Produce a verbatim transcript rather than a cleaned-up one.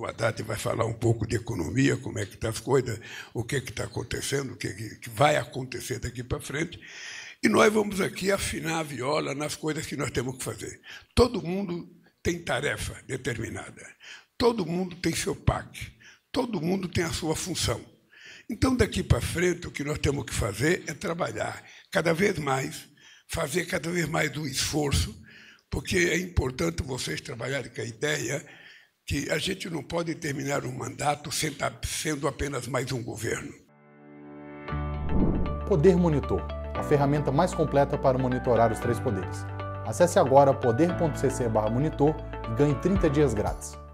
o Haddad vai falar um pouco de economia, como é que estão as coisas, o que está acontecendo, o que, que vai acontecer daqui para frente. E nós vamos aqui afinar a viola nas coisas que nós temos que fazer. Todo mundo tem tarefa determinada, todo mundo tem seu P A C, todo mundo tem a sua função. Então, daqui para frente, o que nós temos que fazer é trabalhar cada vez mais, fazer cada vez mais um esforço, porque é importante vocês trabalharem com a ideia que a gente não pode terminar um mandato sendo apenas mais um governo. Poder Monitor, a ferramenta mais completa para monitorar os três poderes. Acesse agora poder ponto c c barra monitor e ganhe trinta dias grátis.